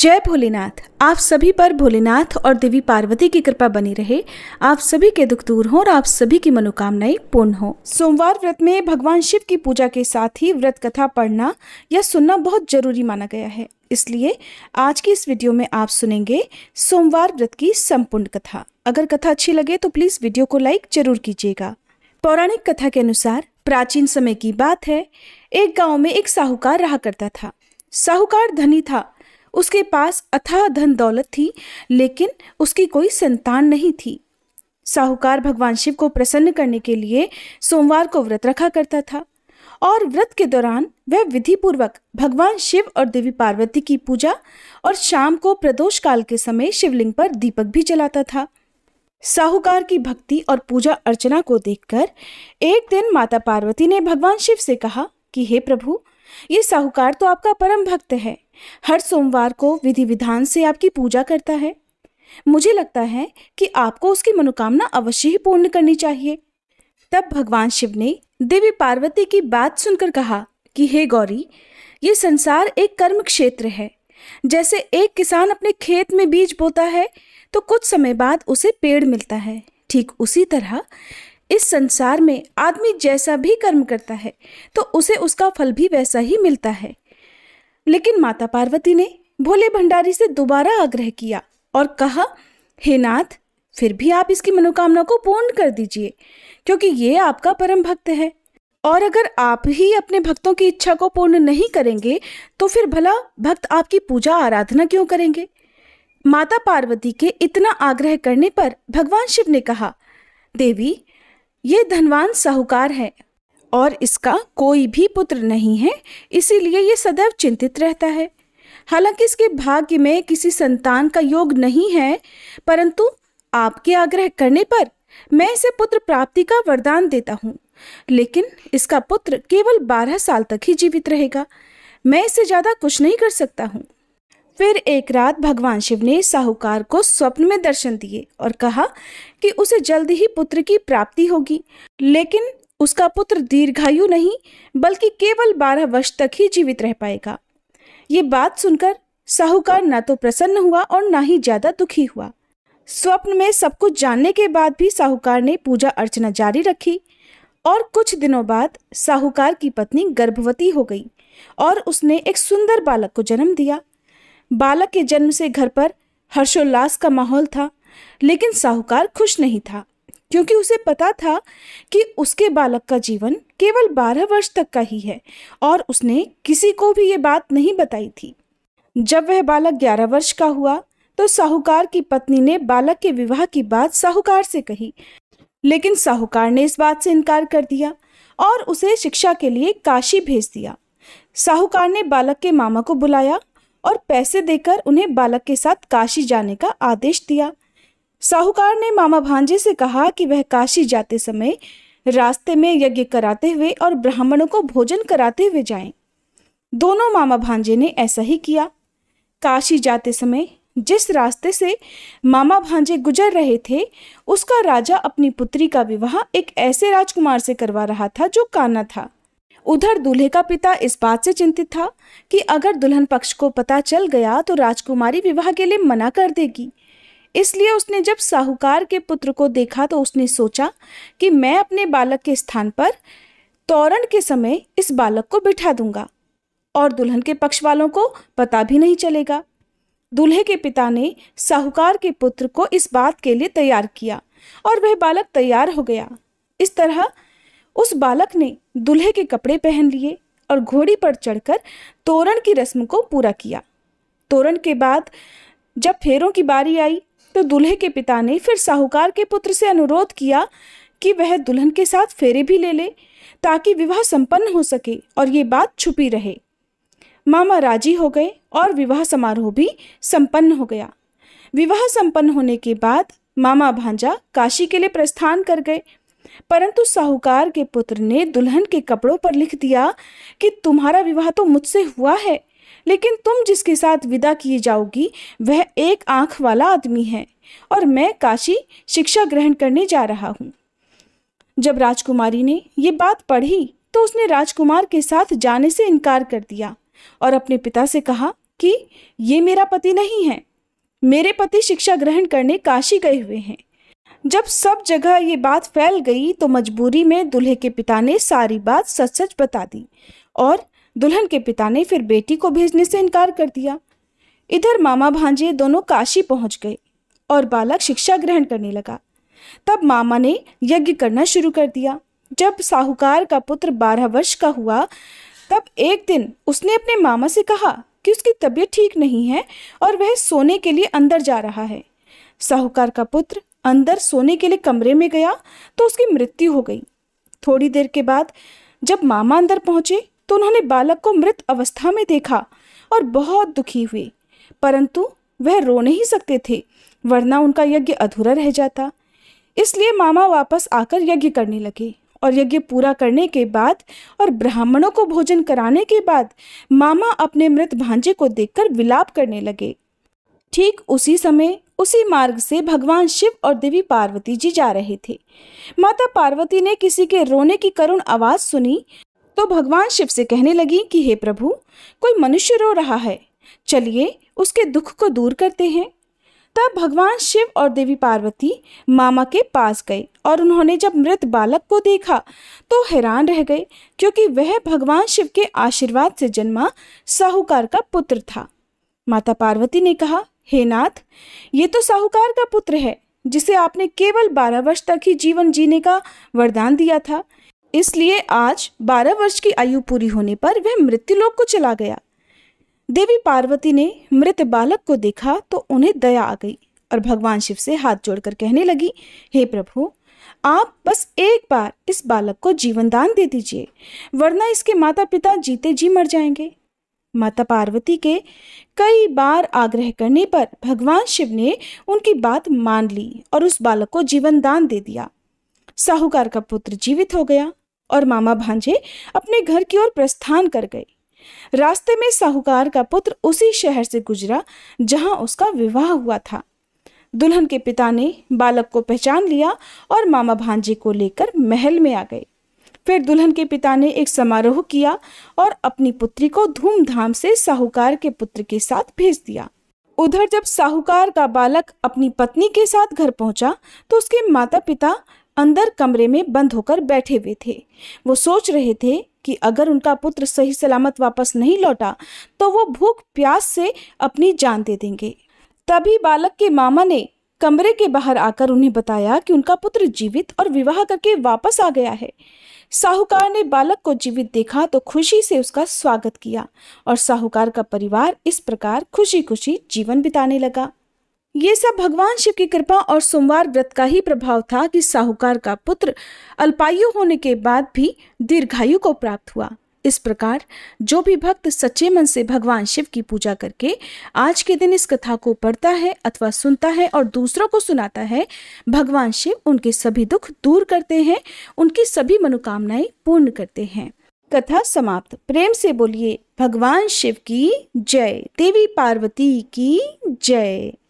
जय भोलेनाथ। आप सभी पर भोलेनाथ और देवी पार्वती की कृपा बनी रहे, आप सभी के दुख दूर हो और आप सभी की मनोकामनाएं पूर्ण हो। सोमवार व्रत में भगवान शिव की पूजा के साथ ही व्रत कथा पढ़ना या सुनना बहुत जरूरी माना गया है, इसलिए आज की इस वीडियो में आप सुनेंगे सोमवार व्रत की संपूर्ण कथा। अगर कथा अच्छी लगे तो प्लीज वीडियो को लाइक जरूर कीजिएगा। पौराणिक कथा के अनुसार प्राचीन समय की बात है, एक गाँव में एक साहूकार रहा करता था। साहूकार धनी था, उसके पास अथाह धन दौलत थी, लेकिन उसकी कोई संतान नहीं थी। साहूकार भगवान शिव को प्रसन्न करने के लिए सोमवार को व्रत रखा करता था और व्रत के दौरान वह विधि पूर्वक भगवान शिव और देवी पार्वती की पूजा और शाम को प्रदोष काल के समय शिवलिंग पर दीपक भी जलाता था। साहूकार की भक्ति और पूजा अर्चना को देखकर एक दिन माता पार्वती ने भगवान शिव से कहा कि हे प्रभु, ये साहूकार तो आपका परम भक्त है, हर सोमवार को विधि विधान से आपकी पूजा करता है, मुझे लगता है कि आपको उसकी मनोकामना अवश्य ही पूर्ण करनी चाहिए। तब भगवान शिव ने देवी पार्वती की बात सुनकर कहा कि हे गौरी, ये संसार एक कर्म क्षेत्र है। जैसे एक किसान अपने खेत में बीज बोता है तो कुछ समय बाद उसे पेड़ मिलता है, ठीक उसी तरह इस संसार में आदमी जैसा भी कर्म करता है तो उसे उसका फल भी वैसा ही मिलता है। लेकिन माता पार्वती ने भोले भंडारी से दोबारा आग्रह किया और कहा, हे नाथ, फिर भी आप इसकी मनोकामना को पूर्ण कर दीजिए, क्योंकि ये आपका परम भक्त है और अगर आप ही अपने भक्तों की इच्छा को पूर्ण नहीं करेंगे तो फिर भला भक्त आपकी पूजा आराधना क्यों करेंगे। माता पार्वती के इतना आग्रह करने पर भगवान शिव ने कहा, देवी, ये धनवान साहूकार है और इसका कोई भी पुत्र नहीं है, इसीलिए ये सदैव चिंतित रहता है। हालांकि इसके भाग्य में किसी संतान का योग नहीं है, परंतु आपके आग्रह करने पर मैं इसे पुत्र प्राप्ति का वरदान देता हूँ, लेकिन इसका पुत्र केवल 12 साल तक ही जीवित रहेगा, मैं इससे ज़्यादा कुछ नहीं कर सकता हूँ। फिर एक रात भगवान शिव ने साहूकार को स्वप्न में दर्शन दिए और कहा कि उसे जल्द ही पुत्र की प्राप्ति होगी, लेकिन उसका पुत्र दीर्घायु नहीं बल्कि केवल 12 वर्ष तक ही जीवित रह पाएगा। ये बात सुनकर साहूकार ना तो प्रसन्न हुआ और ना ही ज्यादा दुखी हुआ। स्वप्न में सब कुछ जानने के बाद भी साहूकार ने पूजा अर्चना जारी रखी और कुछ दिनों बाद साहूकार की पत्नी गर्भवती हो गई और उसने एक सुंदर बालक को जन्म दिया। बालक के जन्म से घर पर हर्षोल्लास का माहौल था, लेकिन साहूकार खुश नहीं था, क्योंकि उसे पता था कि उसके बालक का जीवन केवल 12 वर्ष तक का ही है और उसने किसी को भी ये बात नहीं बताई थी। जब वह बालक 11 वर्ष का हुआ तो साहूकार की पत्नी ने बालक के विवाह की बात साहूकार से कही, लेकिन साहूकार ने इस बात से इनकार कर दिया और उसे शिक्षा के लिए काशी भेज दिया। साहूकार ने बालक के मामा को बुलाया और पैसे देकर उन्हें बालक के साथ काशी जाने का आदेश दिया। साहूकार ने मामा भांजे से कहा कि वह काशी जाते समय रास्ते में यज्ञ कराते हुए और ब्राह्मणों को भोजन कराते हुए जाएं। दोनों मामा भांजे ने ऐसा ही किया। काशी जाते समय जिस रास्ते से मामा भांजे गुजर रहे थे, उसका राजा अपनी पुत्री का विवाह एक ऐसे राजकुमार से करवा रहा था जो काना था। उधर दूल्हे का पिता इस बात से चिंतित था कि अगर दुल्हन पक्ष को पता चल गया तो राजकुमारी विवाह के लिए मना कर देगी, इसलिए उसने जब साहूकार के पुत्र को देखा तो उसने सोचा कि मैं अपने बालक के स्थान पर तोरण के समय इस बालक को बिठा दूंगा और दुल्हन के पक्ष वालों को पता भी नहीं चलेगा। दूल्हे के पिता ने साहूकार के पुत्र को इस बात के लिए तैयार किया और वह बालक तैयार हो गया। इस तरह उस बालक ने दूल्हे के कपड़े पहन लिए और घोड़ी पर चढ़कर तोरण की रस्म को पूरा किया। तोरण के बाद जब फेरों की बारी आई तो दूल्हे के पिता ने फिर साहूकार के पुत्र से अनुरोध किया कि वह दुल्हन के साथ फेरे भी ले ले, ताकि विवाह संपन्न हो सके और ये बात छुपी रहे। मामा राजी हो गए और विवाह समारोह भी संपन्न हो गया। विवाह संपन्न होने के बाद मामा भांजा काशी के लिए प्रस्थान कर गए, परंतु साहूकार के पुत्र ने दुल्हन के कपड़ों पर लिख दिया कि तुम्हारा विवाह तो मुझसे हुआ है, लेकिन तुम जिसके साथ विदा किए जाओगी वह एक आंख वाला आदमी है और मैं काशी शिक्षा ग्रहण करने जा रहा हूँ। जब राजकुमारी ने ये बात पढ़ी तो उसने राजकुमार के साथ जाने से इनकार कर दिया और अपने पिता से कहा कि ये मेरा पति नहीं है, मेरे पति शिक्षा ग्रहण करने काशी गए हुए हैं। जब सब जगह ये बात फैल गई तो मजबूरी में दूल्हे के पिता ने सारी बात सच सच बता दी और दुल्हन के पिता ने फिर बेटी को भेजने से इनकार कर दिया। इधर मामा भांजे दोनों काशी पहुंच गए और बालक शिक्षा ग्रहण करने लगा। तब मामा ने यज्ञ करना शुरू कर दिया। जब साहूकार का पुत्र 12 वर्ष का हुआ तब एक दिन उसने अपने मामा से कहा कि उसकी तबीयत ठीक नहीं है और वह सोने के लिए अंदर जा रहा है। साहूकार का पुत्र अंदर सोने के लिए कमरे में गया तो उसकी मृत्यु हो गई। थोड़ी देर के बाद जब मामा अंदर पहुंचे तो उन्होंने बालक को मृत अवस्था में देखा और बहुत दुखी हुए, परंतु वह रो नहीं सकते थे वरना उनका यज्ञ अधूरा रह जाता। इसलिए मामा वापस आकर यज्ञ करने लगे और यज्ञ पूरा करने के बाद और ब्राह्मणों को भोजन कराने के बाद मामा अपने मृत भांजे को देखकर विलाप करने लगे। ठीक उसी समय उसी मार्ग से भगवान शिव और देवी पार्वती जी जा रहे थे। माता पार्वती ने किसी के रोने की करुण आवाज सुनी तो भगवान शिव से कहने लगी कि हे प्रभु, कोई मनुष्य रो रहा है, चलिए उसके दुख को दूर करते हैं। तब भगवान शिव और देवी पार्वती मामा के पास गए और उन्होंने जब मृत बालक को देखा तो हैरान रह गए, क्योंकि वह भगवान शिव के आशीर्वाद से जन्मा साहूकार का पुत्र था। माता पार्वती ने कहा, हे नाथ, ये तो साहूकार का पुत्र है जिसे आपने केवल 12 वर्ष तक ही जीवन जीने का वरदान दिया था, इसलिए आज 12 वर्ष की आयु पूरी होने पर वह मृत्युलोक को चला गया। देवी पार्वती ने मृत बालक को देखा तो उन्हें दया आ गई और भगवान शिव से हाथ जोड़कर कहने लगी, हे प्रभु, आप बस एक बार इस बालक को जीवन दान दे दीजिए, वरना इसके माता पिता जीते जी मर जाएंगे। माता पार्वती के कई बार आग्रह करने पर भगवान शिव ने उनकी बात मान ली और उस बालक को जीवन दान दे दिया। साहूकार का पुत्र जीवित हो गया और मामा भांजे अपने घर की ओर प्रस्थान कर गए। रास्ते में साहूकार का पुत्र उसी शहर से गुजरा जहां उसका विवाह हुआ था। दुल्हन के पिता ने बालक को पहचान लिया और मामा भांजे को लेकर महल में आ गए। फिर दुल्हन के पिता ने एक समारोह किया और अपनी पुत्री को धूमधाम से साहूकार के पुत्र के साथ भेज दिया। उधर जब साहूकार का बालक अपनी पत्नी के साथ घर पहुंचा तो उसके माता पिता अंदर कमरे में बंद होकर बैठे हुए थे। वो सोच रहे थे कि अगर उनका पुत्र सही सलामत वापस नहीं लौटा तो वो भूख प्यास से अपनी जान दे देंगे। तभी बालक के मामा ने कमरे के बाहर आकर उन्हें बताया कि उनका पुत्र जीवित और विवाह करके वापस आ गया है। साहूकार ने बालक को जीवित देखा तो खुशी से उसका स्वागत किया और साहूकार का परिवार इस प्रकार खुशी खुशी जीवन बिताने लगा। ये सब भगवान शिव की कृपा और सोमवार व्रत का ही प्रभाव था कि साहूकार का पुत्र अल्पायु होने के बाद भी दीर्घायु को प्राप्त हुआ। इस प्रकार जो भी भक्त सच्चे मन से भगवान शिव की पूजा करके आज के दिन इस कथा को पढ़ता है अथवा सुनता है और दूसरों को सुनाता है, भगवान शिव उनके सभी दुख दूर करते हैं, उनकी सभी मनोकामनाएं पूर्ण करते हैं। कथा समाप्त। प्रेम से बोलिए भगवान शिव की जय, देवी पार्वती की जय।